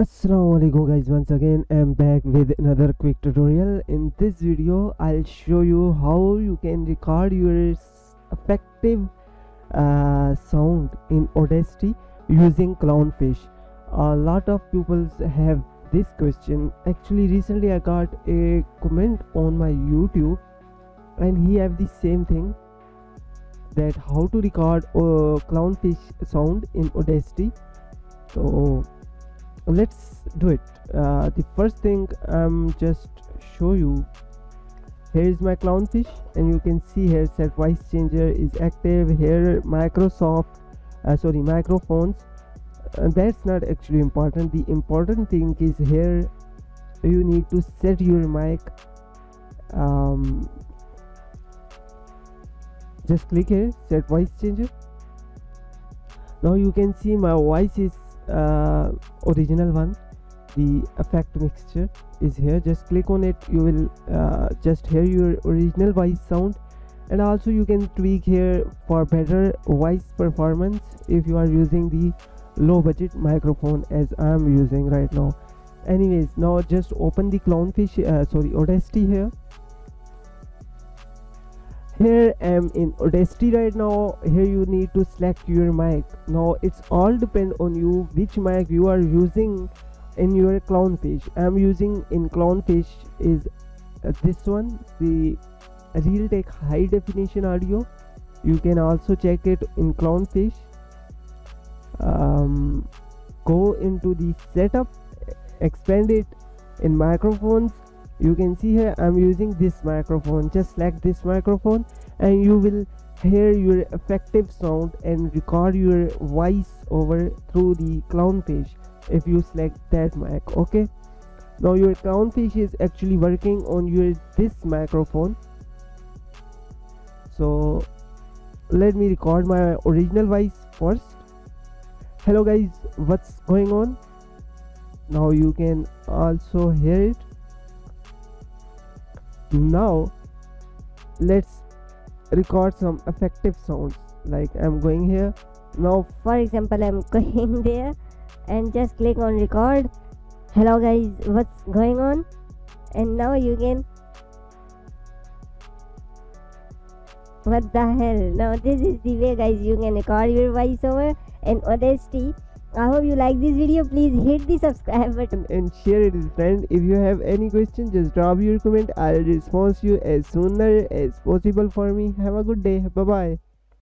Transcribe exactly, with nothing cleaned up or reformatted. Assalamualaikum guys, once again I'm back with another quick tutorial. In this video I'll show you how you can record your effective uh, sound in Audacity using Clownfish. A lot of people have this question. Actually recently I got a comment on my YouTube and he have the same thing, that how to record uh, Clownfish sound in Audacity. So let's do it. Uh, the first thing I'm um, just show you. Here is my Clownfish and you can see here set voice changer is active. Here Microsoft uh, sorry microphones, and uh, that's not actually important. The important thing is here you need to set your mic. Um, just click here, set voice changer. Now you can see my voice is uh original one. The effect mixture is here, just click on it. You will uh, just hear your original voice sound, and also you can tweak here for better voice performance if you are using the low budget microphone as I am using right now. Anyways, now just open the Clownfish uh, sorry Audacity. here Here I am in Audacity right now. Here you need to select your mic. Now it's all depend on you which mic you are using in your Clownfish. I am using in Clownfish is uh, this one, the Realtek High Definition Audio. You can also check it in Clownfish. Um, go into the setup, expand it in microphones. You can see here I'm using this microphone. Just select this microphone and you will hear your effective sound and record your voice over through the Clownfish if you select that mic. Okay, now your Clownfish is actually working on your this microphone. So let me record my original voice first. Hello guys, what's going on? Now you can also hear it. Now let's record some effective sounds, like I'm going here. Now for example I'm going there and just click on record. Hello guys, what's going on? And now you can, what the hell. Now this is the way guys you can record your voiceover in Audacity. I hope you like this video. Please hit the subscribe button and share it with friends. If you have any question, just drop your comment. I'll respond to you as sooner as possible for me. Have a good day. Bye bye.